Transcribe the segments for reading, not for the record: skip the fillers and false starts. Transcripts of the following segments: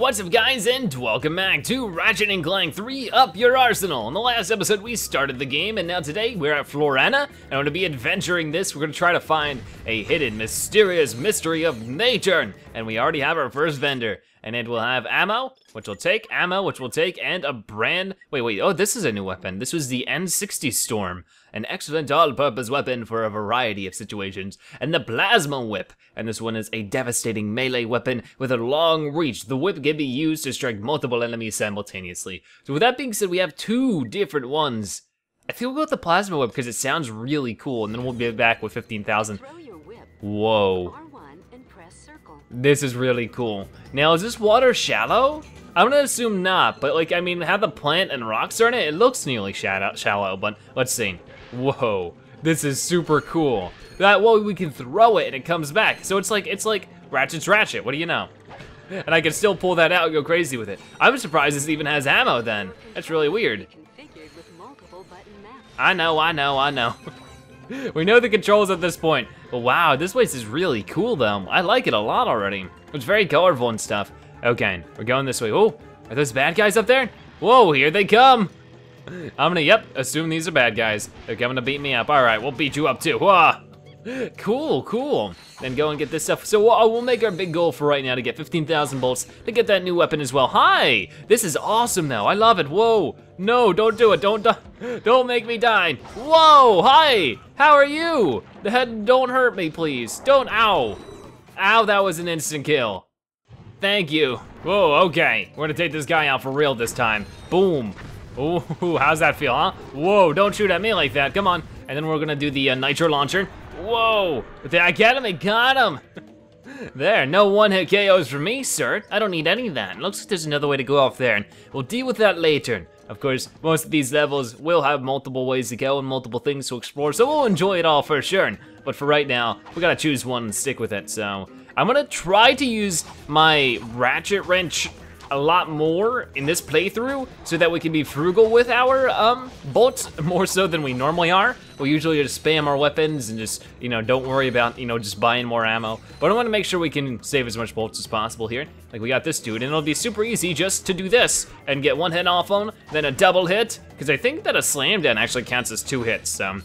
What's up, guys, and welcome back to Ratchet and Clank 3 Up Your Arsenal. In the last episode, we started the game, and now today we're at Florana, and I'm gonna be adventuring this. We're gonna try to find a hidden, mysterious mystery of Natureturn, and we already have our first vendor, and it will have ammo, which we'll take, and a brand, oh, this is a new weapon. This was the N60 Storm, an excellent all-purpose weapon for a variety of situations, and the Plasma Whip, and this one is a devastating melee weapon with a long reach. The whip can be used to strike multiple enemies simultaneously. So with that being said, we have two different ones. I think we'll go with the Plasma Whip because it sounds really cool, and then we'll be back with 15,000. Whoa. This is really cool. Now, is this water shallow? I'm gonna assume not, but like, I mean, have the plant and rocks are in it, it looks nearly shallow, but let's see. Whoa, this is super cool. That way we can throw it and it comes back. So it's like Ratchet's Ratchet, what do you know? And I can still pull that out and go crazy with it. I'm surprised this even has ammo then. That's really weird. I know. We know the controls at this point. But wow, this place is really cool though. I like it a lot already. It's very colorful and stuff. Okay, we're going this way. Oh, are those bad guys up there? Whoa, here they come. I'm gonna, yep, assume these are bad guys. They're coming to beat me up. All right, we'll beat you up too. Whoa. Cool. Then go and get this stuff. So we'll make our big goal for right now to get 15,000 bolts to get that new weapon as well. Hi, this is awesome though. I love it. Whoa, no, don't do it. Don't make me die. Whoa, hi, how are you? The head, don't hurt me, please. Don't, ow. Ow, that was an instant kill. Thank you. Whoa, okay. We're gonna take this guy out for real this time. Boom. Ooh, how's that feel, huh? Whoa, don't shoot at me like that, come on. And then we're gonna do the nitro launcher. Whoa, I got him, I got him. There, no one hit KOs for me, sir. I don't need any of that. It looks like there's another way to go off there, and we'll deal with that later. Of course, most of these levels will have multiple ways to go and multiple things to explore, so we'll enjoy it all for sure. But for right now, we gotta choose one and stick with it, so. I'm gonna try to use my ratchet wrench a lot more in this playthrough so that we can be frugal with our bolts more so than we normally are. We usually just spam our weapons and just, you know, don't worry about, you know, just buying more ammo. But I wanna make sure we can save as much bolts as possible here. Like we got this dude, and it'll be super easy just to do this and get one hit off on, then a double hit, because I think that a slam down actually counts as two hits, so.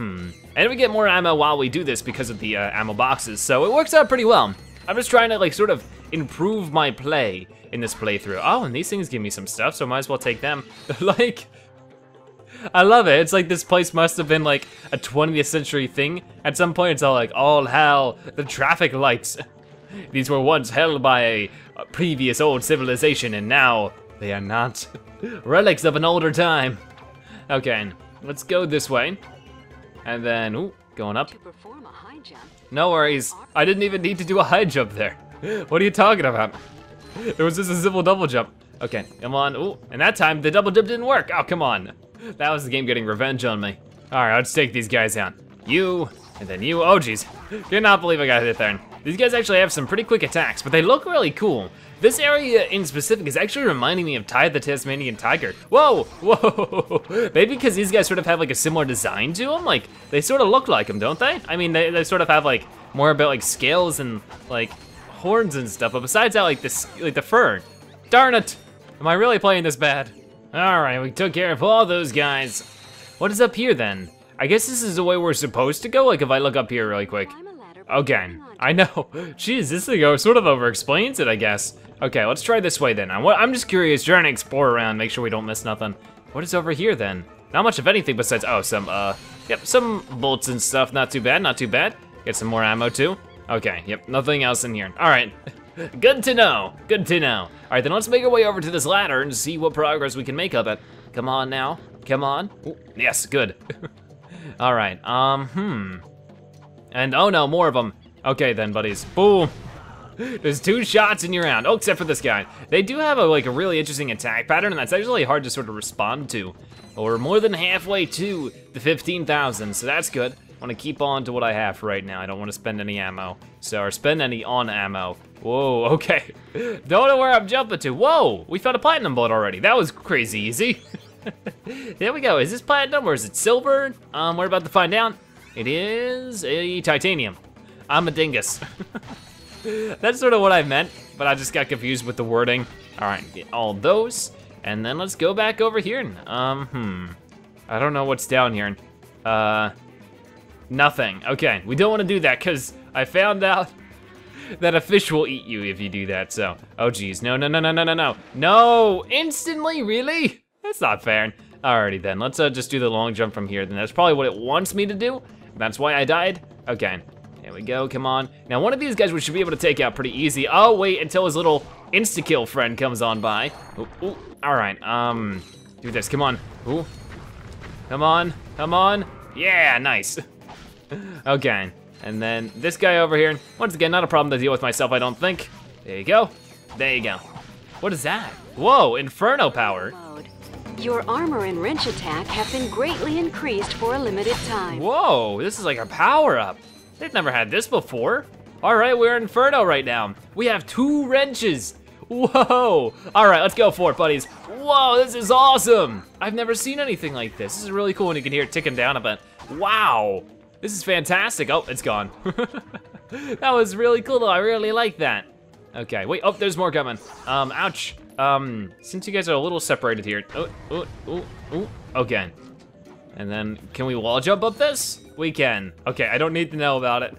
And we get more ammo while we do this because of the ammo boxes, so it works out pretty well. I'm just trying to like sort of improve my play in this playthrough. Oh, and these things give me some stuff, so I might as well take them. Like, I love it. It's like this place must have been like a 20th century thing. At some point, it's all like, all hell, the traffic lights. These were once held by a previous old civilization, and now they are not. Relics of an older time. Okay, let's go this way. And then, ooh, going up. No worries, I didn't even need to do a high jump there. What are you talking about? It was just a simple double jump. Okay, come on, ooh, and that time the double jump didn't work. Oh, come on. That was the game getting revenge on me. All right, let's take these guys out. You, and then you, oh geez. Cannot believe I got hit there. These guys actually have some pretty quick attacks, but they look really cool. This area in specific is actually reminding me of Ty the Tasmanian Tiger. Whoa. Maybe because these guys sort of have like a similar design to them, like they sort of look like them, don't they? I mean, they sort of have like more about like scales and like horns and stuff, but besides that, like this, like the fur. Darn it, am I really playing this bad? All right, we took care of all those guys. What is up here then? I guess this is the way we're supposed to go, like if I look up here really quick. Okay, I know. Jeez, this thing sort of over-explains it, I guess. Okay, let's try this way then. I'm just curious, trying to explore around, make sure we don't miss nothing. What is over here then? Not much of anything besides, oh, some bolts and stuff. Not too bad, not too bad. Get some more ammo too. Okay, yep, nothing else in here. All right, good to know. All right, then let's make our way over to this ladder and see what progress we can make of it. Come on now, come on. Ooh, yes, good. All right, And oh no, more of them. Okay then, buddies, boom. There's two shots and you're out. Oh, except for this guy. They do have a really interesting attack pattern, and that's actually hard to sort of respond to. Well, we're more than halfway to the 15,000, so that's good. I wanna keep on to what I have for right now. I don't wanna spend any ammo, or spend any on ammo. Whoa, okay. Don't know where I'm jumping to. Whoa, we found a platinum bullet already. That was crazy easy. There we go, is this platinum or is it silver? We're about to find out. It is a titanium. I'm a dingus. That's sort of what I meant, but I just got confused with the wording. All right, get all those, and then let's go back over here. And, I don't know what's down here. Nothing. Okay, we don't want to do that because I found out that a fish will eat you if you do that. So, oh geez, no! Instantly, really? That's not fair. Alrighty then, let's just do the long jump from here. Then that's probably what it wants me to do. That's why I died. Okay, here we go. Come on. Now one of these guys we should be able to take out pretty easy. Oh wait, until his little insta-kill friend comes on by. Ooh, ooh. All right. Do this. Come on. Ooh. Come on. Come on. Yeah, nice. Okay. And then this guy over here. Once again, not a problem to deal with myself, I don't think. There you go. There you go. What is that? Whoa, Inferno power. Your armor and wrench attack have been greatly increased for a limited time. Whoa, this is like a power-up. They've never had this before. All right, we're Inferno right now. We have 2 wrenches. Whoa. All right, let's go for it, buddies. Whoa, this is awesome. I've never seen anything like this. This is really cool, and you can hear it ticking down a bit. Wow. This is fantastic. Oh, it's gone. That was really cool, though. I really like that. Okay, wait. Oh, there's more coming. Ouch. Since you guys are a little separated here. Oh, oh, oh, oh. Okay. And then, can we wall jump up this? We can. Okay, I don't need to know about it.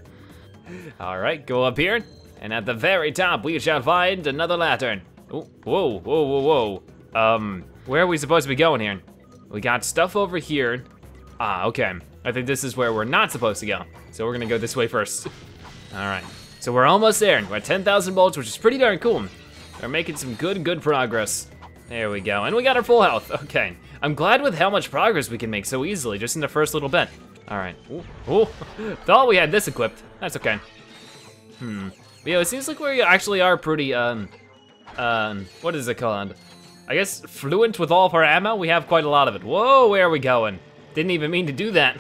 All right, go up here. And at the very top, we shall find another lantern. Oh, whoa, whoa, whoa, whoa. Where are we supposed to be going here? We got stuff over here. Ah, okay. I think this is where we're not supposed to go. So we're gonna go this way first. All right, so we're almost there. We're at 10,000 bolts, which is pretty darn cool. We're making some good progress. There we go, and we got our full health, okay. I'm glad with how much progress we can make so easily, just in the first little bit. All right, ooh, ooh. Thought we had this equipped. That's okay. But yeah, it seems like we actually are pretty, what is it called? I guess fluent with all of our ammo, we have quite a lot of it. Whoa, where are we going? Didn't even mean to do that.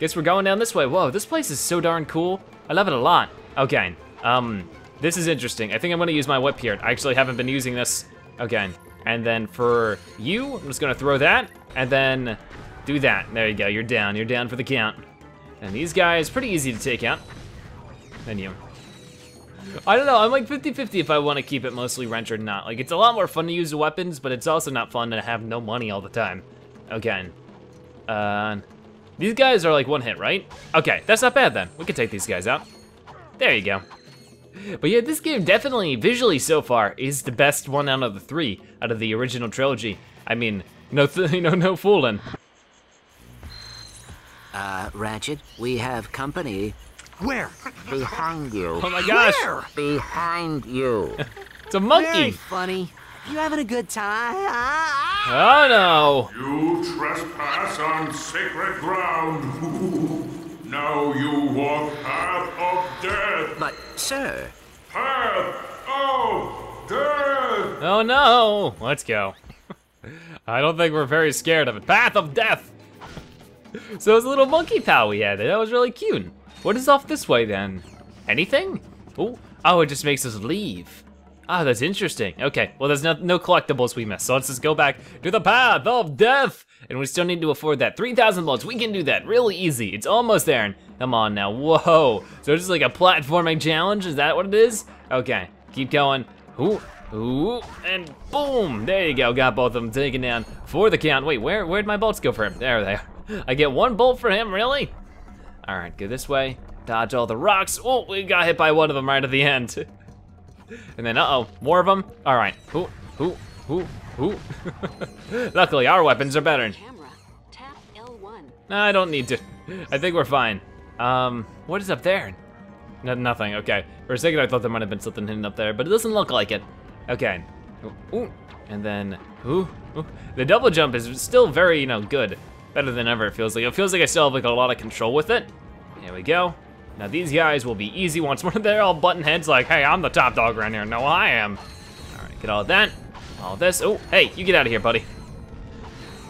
Guess we're going down this way. Whoa, this place is so darn cool. I love it a lot. Okay, this is interesting. I think I'm gonna use my whip here. I actually haven't been using this. Okay, and then for you, I'm just gonna throw that, and then do that. There you go, you're down for the count. And these guys, pretty easy to take out. And you. I don't know, I'm like 50-50 if I wanna keep it mostly wrench or not. Like, it's a lot more fun to use the weapons, but it's also not fun to have no money all the time. Okay. These guys are like one hit, right? Okay, that's not bad then. We can take these guys out. There you go. But yeah, this game definitely, visually so far, is the best one out of the 3, out of the original trilogy. I mean, no fooling. Ratchet, we have company. Where? Behind you. Oh my gosh. Where? Behind you. It's a monkey. Very funny. You having a good time? Oh no! You trespass on sacred ground. Now you walk path of death. But sir, path of death. Oh no! Let's go. I don't think we're very scared of it. Path of death. So it's a little monkey pal we had. That was really cute. What is off this way then? Anything? Ooh. Oh, it just makes us leave. Ah, that's interesting. Okay, well there's no collectibles we missed, so let's just go back to the path of death. And we still need to afford that 3,000 bolts. We can do that really easy. It's almost there. Come on now, whoa. So it's just like a platforming challenge, is that what it is? Okay, keep going. Ooh, ooh, and boom. There you go, got both of them taken down for the count. Wait, where'd my bolts go for him? There they are. I get 1 bolt for him, really? All right, go this way, dodge all the rocks. Oh, we got hit by one of them right at the end. And then, uh-oh, more of them. All right, who. Luckily, our weapons are better. Camera. Tap L1. No, I don't need to. I think we're fine. What is up there? No, nothing, okay. For a second, I thought there might have been something hidden up there, but it doesn't look like it. Okay, ooh, and then, ooh. The double jump is still very, good. Better than ever, it feels like. It feels like I still have like a lot of control with it. There we go. Now these guys will be easy once more. They're all button heads like, hey, I'm the top dog around here. No, I am. All right, get all of that, all of this. Oh, hey, you get out of here, buddy.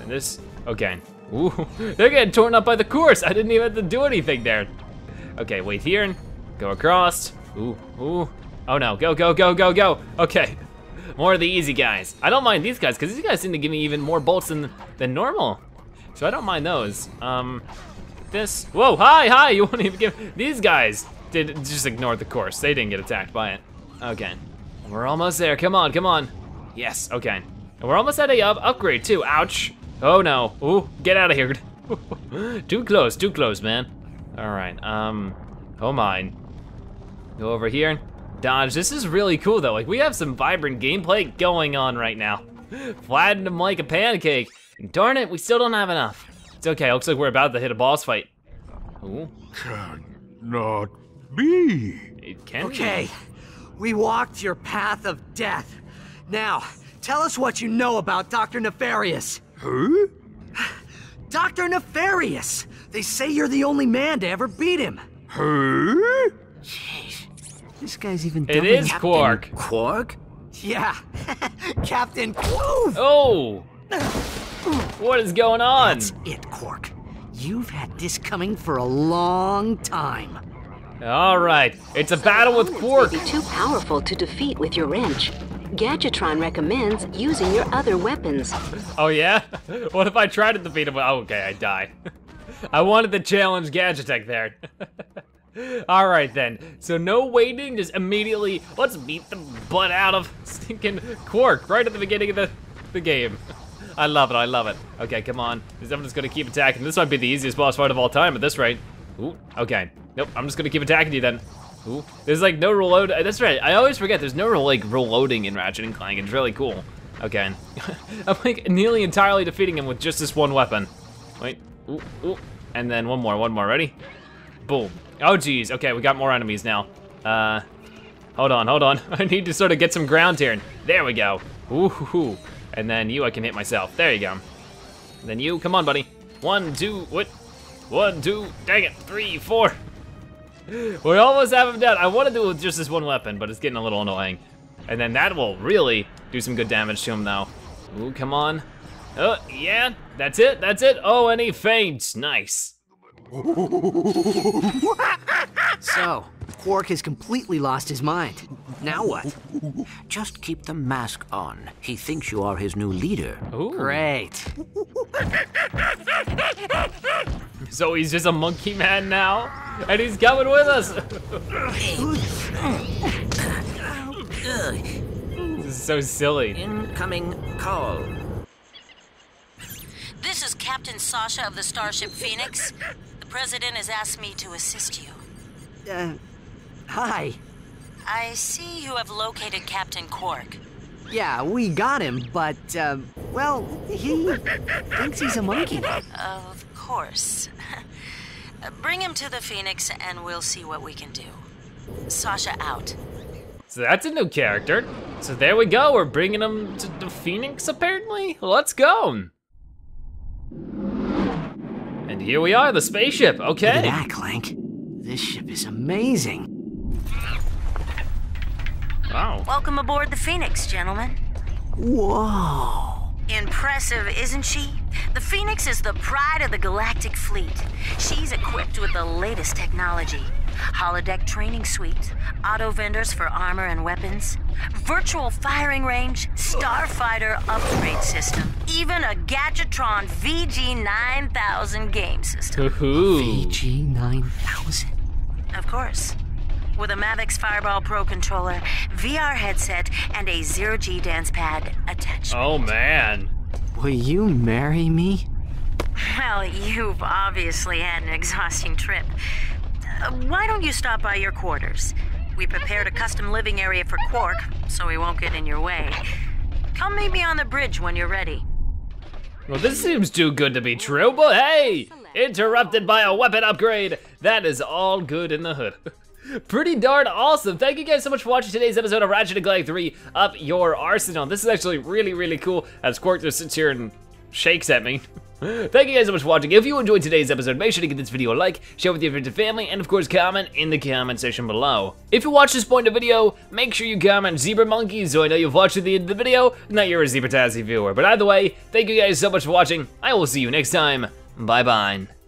And this, okay. Ooh, they're getting torn up by the course. I didn't even have to do anything there. Okay, wait here and go across. Ooh. Oh no, go. Okay, more of the easy guys. I don't mind these guys because these guys seem to give me even more bolts than normal. So I don't mind those. This, whoa, hi, you won't even give, these guys, Just ignored the course. They didn't get attacked by it. Okay. We're almost there. Come on, come on. Yes, okay. And we're almost at a upgrade too. Ouch. Oh no. Ooh, get out of here. Too close, man. All right, oh my. Go over here. Dodge, this is really cool though. Like, we have some vibrant gameplay going on right now. Flattened him like a pancake. And darn it, we still don't have enough. It's okay, looks like we're about to hit a boss fight. Ooh. Cannot be. It can okay, be. We walked your path of death. Now, tell us what you know about Dr. Nefarious. Huh? Dr. Nefarious! They say you're the only man to ever beat him. Huh? Jeez. This guy's even dumber. It is Quark. Quark? Yeah. Captain Quark. Oh! What is going on? That's it, Quark. You've had this coming for a long time. All right, it's a battle with Quark. May be too powerful to defeat with your wrench. Gadgetron recommends using your other weapons. Oh yeah? What if I try to defeat him? Oh, okay, I die. I wanted to challenge Gadgetech there. All right then, so no waiting, just immediately, let's beat the butt out of stinking Quark right at the beginning of the game. I love it, I love it. Okay, come on, I'm just gonna keep attacking. This might be the easiest boss fight of all time at this rate. Ooh, okay, nope, I'm just gonna keep attacking you then. Ooh, there's like no reload, that's right, I always forget there's no like reloading in Ratchet and Clank, it's really cool. Okay, I'm like nearly entirely defeating him with just this one weapon. Wait, ooh, ooh, and then one more, ready? Boom. Oh geez, okay, we got more enemies now. Hold on, I need to sort of get some ground here. There we go, ooh, and then you, I can hit myself, there you go. And then you, come on buddy. One, two, what? One, two, dang it, three, four. We almost have him down. I wanna do it with just this one weapon, but it's getting a little annoying. And then that will really do some good damage to him now. Ooh, come on. Oh, yeah, that's it, that's it. Oh, and he faints, nice. So, Quark has completely lost his mind. Now what? Just keep the mask on. He thinks you are his new leader. Ooh. Great. So he's just a monkey man now? And he's coming with us. This is so silly. Incoming call. This is Captain Sasha of the Starship Phoenix. The President has asked me to assist you. Hi. I see you have located Captain Quark. Yeah, we got him, but, well, he thinks he's a monkey. Of course. Bring him to the Phoenix and we'll see what we can do. Sasha out. So that's a new character. So there we go, we're bringing him to the Phoenix apparently. Let's go. And here we are, the spaceship, okay. Yeah, Clank, this ship is amazing. Wow. Welcome aboard the Phoenix, gentlemen. Whoa. Impressive, isn't she? The Phoenix is the pride of the Galactic Fleet. She's equipped with the latest technology. Holodeck training suite, auto vendors for armor and weapons, virtual firing range, starfighter upgrade system, even a Gadgetron VG9000 game system. VG9000? Of course. With a Mavics Fireball Pro controller, VR headset, and a 0G dance pad attached. Oh man. Will you marry me? Well, you've obviously had an exhausting trip. Why don't you stop by your quarters? We prepared a custom living area for Quark, so he won't get in your way. Come meet me on the bridge when you're ready. Well, this seems too good to be true, but hey! Interrupted by a weapon upgrade! That is all good in the hood. Pretty darn awesome. Thank you guys so much for watching today's episode of Ratchet and Clank 3 Up Your Arsenal. This is actually really, really cool as Quark just sits here and shakes at me. Thank you guys so much for watching. If you enjoyed today's episode, make sure to give this video a like, share with your friends and family, and of course comment in the comment section below. If you watched this point in the video, make sure you comment Zebra Monkey so I know you've watched to the end of the video, not you're a Zebra Tassie viewer. But either way, thank you guys so much for watching. I will see you next time. Bye-bye.